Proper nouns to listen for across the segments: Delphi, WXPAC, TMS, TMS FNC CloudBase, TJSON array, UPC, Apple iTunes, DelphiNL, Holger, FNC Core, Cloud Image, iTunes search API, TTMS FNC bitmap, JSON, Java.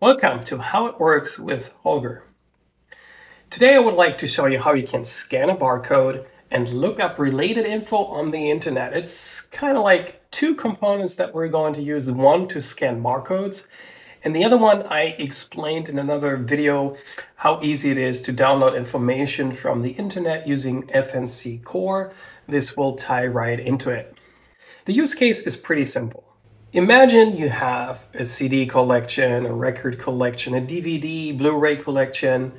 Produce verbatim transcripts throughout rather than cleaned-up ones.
Welcome to How It Works with Holger. Today I would like to show you how you can scan a barcode and look up related info on the internet. It's kind of like two components that we're going to use, one to scan barcodes, and the other one I explained in another video how easy it is to download information from the internet using F N C Core. This will tie right into it. The use case is pretty simple. Imagine you have a C D collection, a record collection, a D V D, Blu-ray collection,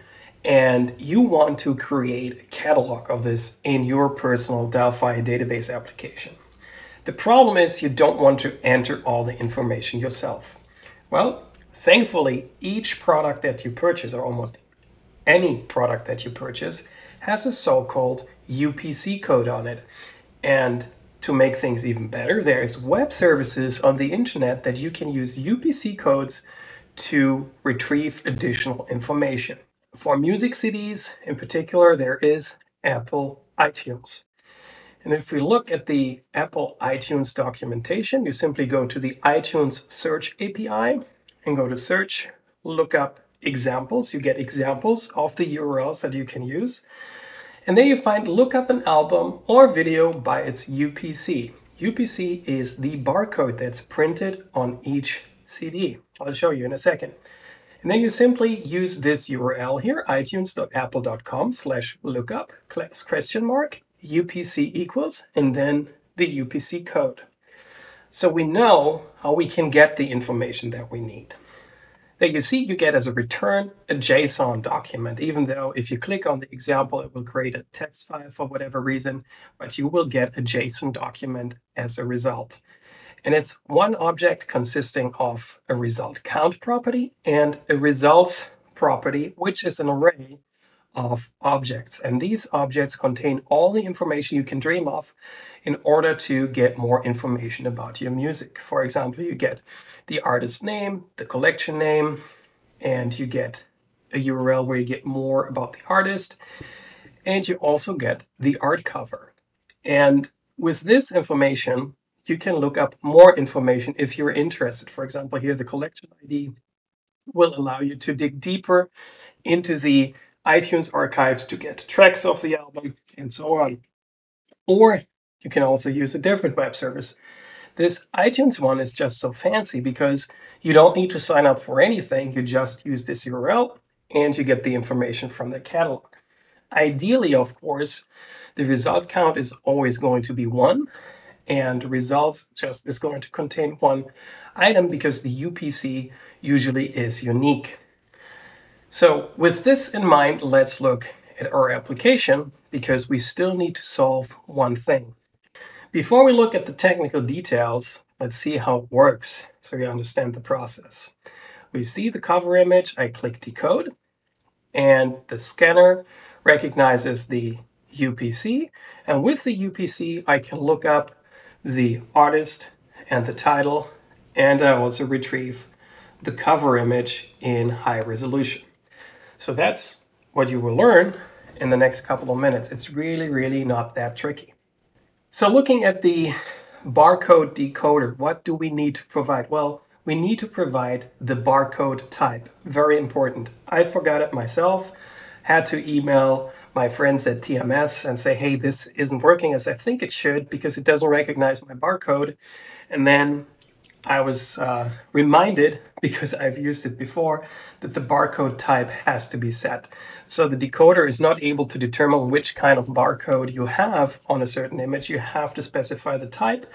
and you want to create a catalog of this in your personal Delphi database application. The problem is you don't want to enter all the information yourself. Well, thankfully, each product that you purchase, or almost any product that you purchase, has a so-called U P C code on it. And to make things even better, there's web services on the internet that you can use U P C codes to retrieve additional information. For music C Ds in particular, there is Apple iTunes. And if we look at the Apple iTunes documentation, you simply go to the iTunes search A P I and go to search, look up examples. You get examples of the U R Ls that you can use. And there you find look up an album or video by its U P C. U P C is the barcode that's printed on each C D. I'll show you in a second. And then you simply use this U R L here, iTunes.apple.com slash lookup question mark U P C equals, and then the U P C code. So we know how we can get the information that we need. There you see you get as a return a JSON document, even though if you click on the example, it will create a text file for whatever reason, but you will get a JSON document as a result. And it's one object consisting of a result count property and a results property, which is an array of objects. And these objects contain all the information you can dream of in order to get more information about your music. For example, you get the artist name, the collection name, and you get a U R L where you get more about the artist. And you also get the art cover. And with this information, you can look up more information if you're interested. For example, here the collection I D will allow you to dig deeper into the iTunes archives to get tracks of the album and so on. Or you can also use a different web service. This iTunes one is just so fancy because you don't need to sign up for anything. You just use this U R L and you get the information from the catalog. Ideally, of course, the result count is always going to be one, and results just is going to contain one item because the U P C usually is unique. So with this in mind, let's look at our application because we still need to solve one thing. Before we look at the technical details, let's see how it works so we understand the process. We see the cover image, I click decode, and the scanner recognizes the U P C. And with the U P C, I can look up the artist and the title, and I also retrieve the cover image in high resolution. So that's what you will learn in the next couple of minutes. It's really, really not that tricky. So looking at the barcode decoder, what do we need to provide? Well, we need to provide the barcode type. Very important. I forgot it myself. Had to email my friends at T M S and say, hey, this isn't working as I think it should because it doesn't recognize my barcode. And then I was uh, reminded, because I've used it before, that the barcode type has to be set. So the decoder is not able to determine which kind of barcode you have on a certain image. You have to specify the type.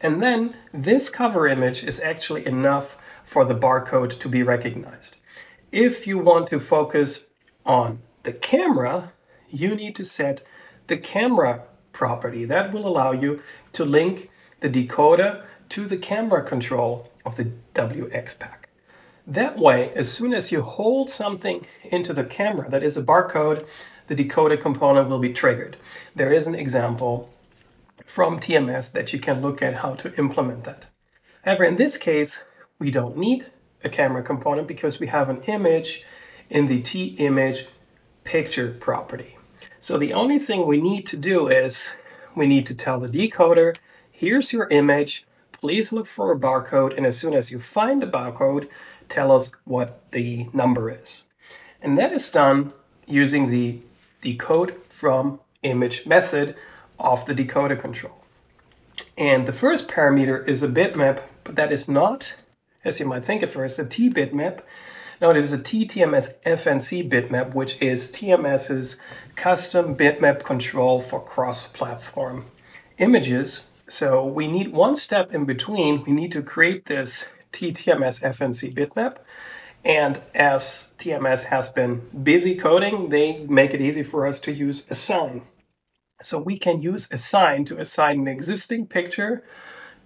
And then this cover image is actually enough for the barcode to be recognized. If you want to focus on the camera, you need to set the camera property. That will allow you to link the decoder to the camera control of the W X PAC. That way, as soon as you hold something into the camera that is a barcode, the decoder component will be triggered. There is an example from T M S that you can look at how to implement that. However, in this case, we don't need a camera component because we have an image in the T image picture property. So the only thing we need to do is we need to tell the decoder, here's your image, please look for a barcode, and as soon as you find a barcode, tell us what the number is. And that is done using the decode from image method of the decoder control. And the first parameter is a bitmap, but that is not, as you might think at first, a T bitmap. No, it is a T T M S F N C bitmap, which is TMS's custom bitmap control for cross-platform images. So we need one step in between. We need to create this T T M S F N C bitmap. And as T M S has been busy coding, they make it easy for us to use assign. So we can use assign to assign an existing picture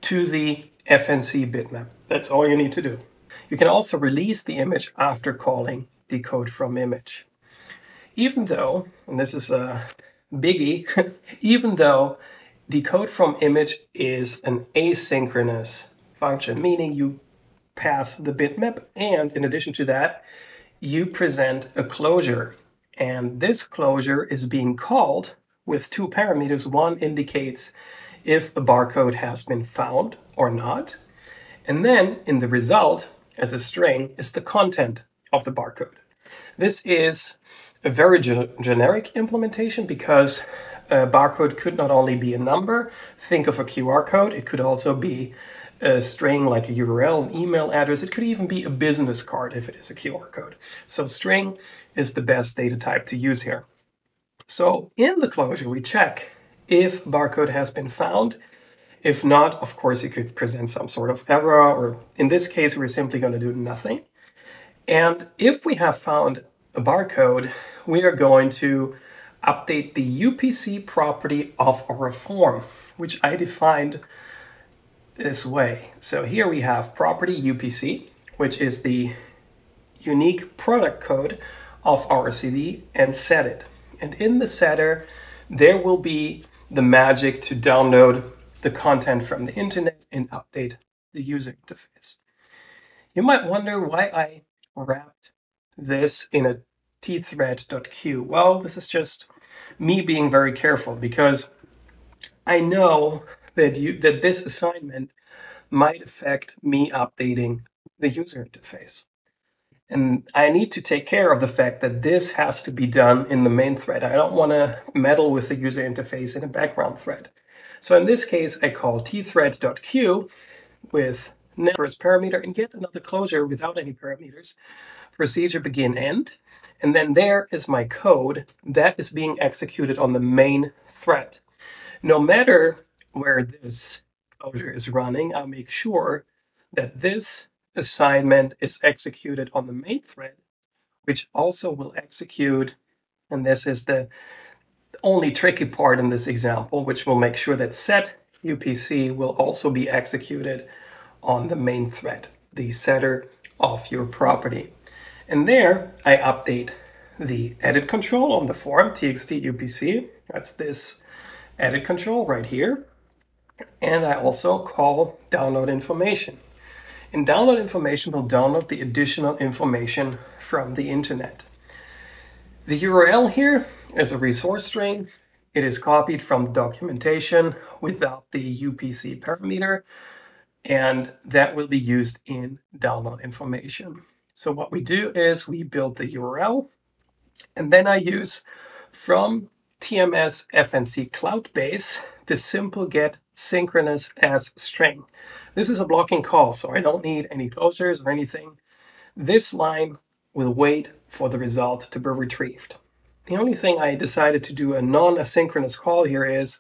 to the F N C bitmap. That's all you need to do. You can also release the image after calling decode from image. Even though, and this is a biggie, even though decode from image is an asynchronous function, meaning you pass the bitmap, and in addition to that, you present a closure. And this closure is being called with two parameters. One indicates if a barcode has been found or not. And then in the result, as a string, is the content of the barcode. This is a very ge- generic implementation because a barcode could not only be a number, think of a Q R code, it could also be a string like a U R L, an email address, it could even be a business card if it is a Q R code. So string is the best data type to use here. So in the closure, we check if barcode has been found. If not, of course, you could present some sort of error, or in this case, we're simply going to do nothing. And if we have found a barcode, we are going to update the U P C property of our form, which I defined this way. So here we have property U P C, which is the unique product code of our C D, and set it. And in the setter, there will be the magic to download the content from the internet and update the user interface. You might wonder why I wrapped this in a T thread dot Q. Well, this is just me being very careful because I know that you that this assignment might affect me updating the user interface. And I need to take care of the fact that this has to be done in the main thread. I don't want to meddle with the user interface in a background thread. So in this case, I call T thread dot Queue with first parameter and get another closure without any parameters, procedure begin end. And then there is my code that is being executed on the main thread. No matter where this closure is running, I'll make sure that this assignment is executed on the main thread, which also will execute, and this is the only tricky part in this example, which will make sure that set U P C will also be executed on the main thread, the setter of your property. And there I update the edit control on the form T X T U P C. That's this edit control right here. And I also call download information. And download information will download the additional information from the internet. The U R L here is a resource string. It is copied from documentation without the U P C parameter, and that will be used in download information. So what we do is we build the U R L, and then I use from T M S F N C CloudBase the simple get synchronous as string. This is a blocking call, so I don't need any closures or anything. This line will wait for the result to be retrieved. The only thing I decided to do a non-asynchronous call here is,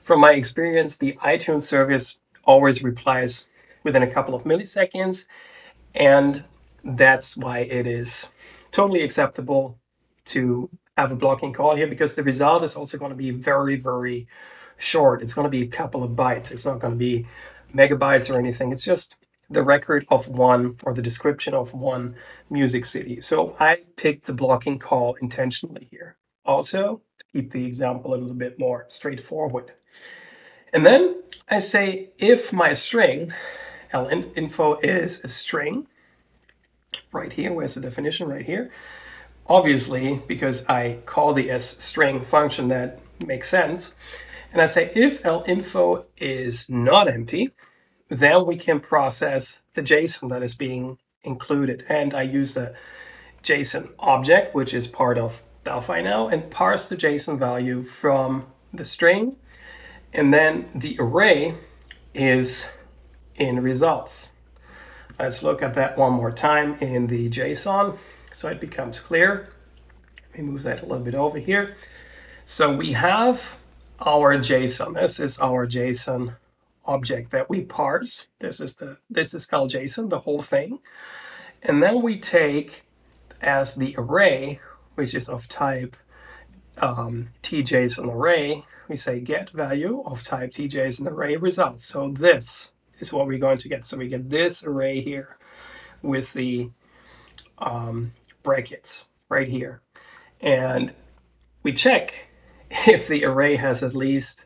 from my experience, the iTunes service always replies within a couple of milliseconds, and that's why it is totally acceptable to have a blocking call here, because the result is also going to be very, very short. It's going to be a couple of bytes. It's not going to be megabytes or anything. It's just the record of one, or the description of one music C D. So I picked the blocking call intentionally here. Also, to keep the example a little bit more straightforward. And then I say, if my string, linfo is a string, right here, where's the definition right here? Obviously, because I call the sstring function, that makes sense. And I say, if linfo is not empty, then we can process the JSON that is being included. And I use a JSON object, which is part of DelphiNL, and parse the JSON value from the string. And then the array is in results. Let's look at that one more time in the JSON so it becomes clear. Let me move that a little bit over here. So we have our JSON. This is our JSON object that we parse. This is the this is called JSON, the whole thing. And then we take as the array, which is of type um, TJSON array, we say get value of type TJSON array results. So this is what we're going to get. So we get this array here with the um, brackets right here. And we check if the array has at least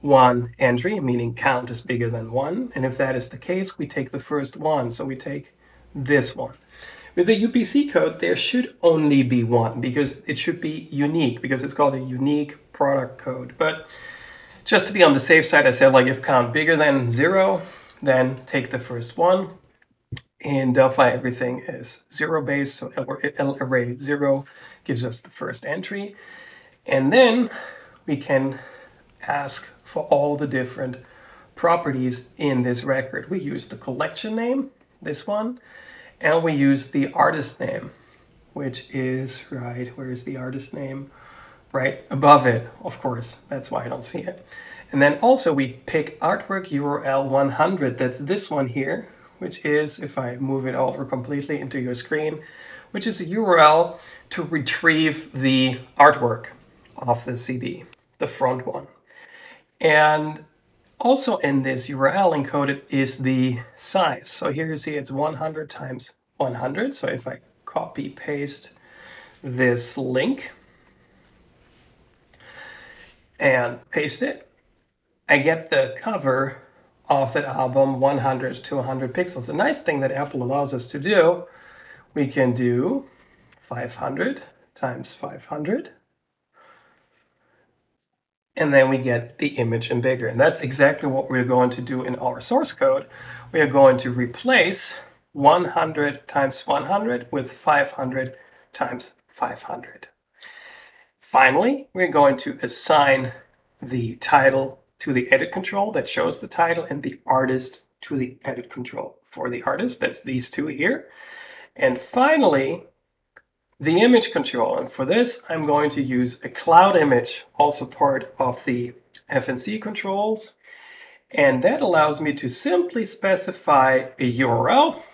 one entry, meaning count is bigger than one. And if that is the case, we take the first one. So we take this one. With the U P C code, there should only be one because it should be unique, because it's called a unique product code. But just to be on the safe side, I said, like, if count bigger than zero, then take the first one. In Delphi, everything is zero-based, so L array zero gives us the first entry. And then we can ask for all the different properties in this record. We use the collection name, this one. And we use the artist name, which is right, where is the artist name? Right above it, of course. That's why I don't see it. And then also we pick artwork U R L one hundred. That's this one here, which is, if I move it over completely into your screen, which is a U R L to retrieve the artwork off the C D, the front one. And also in this U R L encoded is the size. So here you see it's one hundred times one hundred. So if I copy paste this link and paste it, I get the cover of that album one hundred to one hundred pixels. The nice thing that Apple allows us to do, we can do five hundred times five hundred. And then we get the image and bigger. And that's exactly what we're going to do in our source code. We are going to replace one hundred times one hundred with five hundred times five hundred. Finally, we're going to assign the title to the edit control that shows the title and the artist to the edit control for the artist. That's these two here. And finally, the image control, and for this I'm going to use a cloud image, also part of the F N C controls, and that allows me to simply specify a U R L,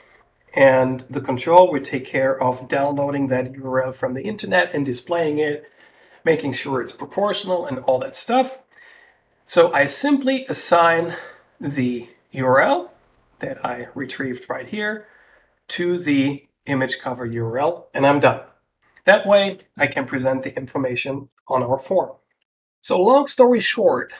and the control will take care of downloading that U R L from the internet and displaying it, making sure it's proportional and all that stuff. So I simply assign the U R L that I retrieved right here to the image cover U R L, and I'm done. That way, I can present the information on our form. So long story short,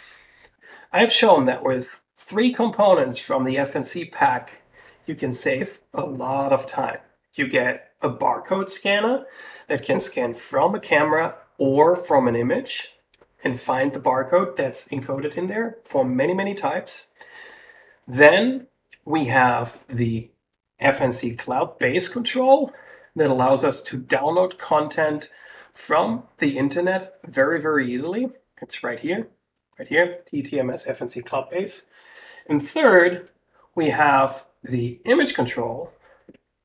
I've shown that with three components from the F N C pack, you can save a lot of time. You get a barcode scanner that can scan from a camera or from an image and find the barcode that's encoded in there for many, many types. Then we have the F N C CloudBase control that allows us to download content from the internet very, very easily. It's right here, right here, T T M S F N C CloudBase. And third, we have the image control,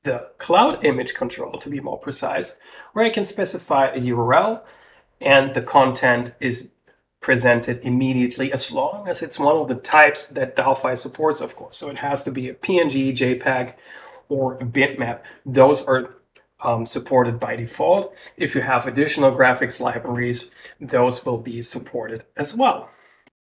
the cloud image control to be more precise, where I can specify a U R L and the content is presented immediately as long as it's one of the types that Delphi supports, of course. So it has to be a P N G, JPEG, or a bitmap. Those are um, supported by default. If you have additional graphics libraries, those will be supported as well.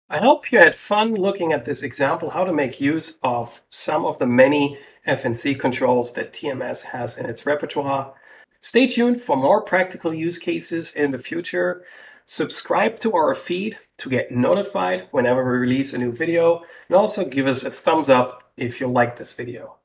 I hope you had fun looking at this example, how to make use of some of the many F N C controls that T M S has in its repertoire. Stay tuned for more practical use cases in the future. Subscribe to our feed to get notified whenever we release a new video, and also give us a thumbs up if you like this video.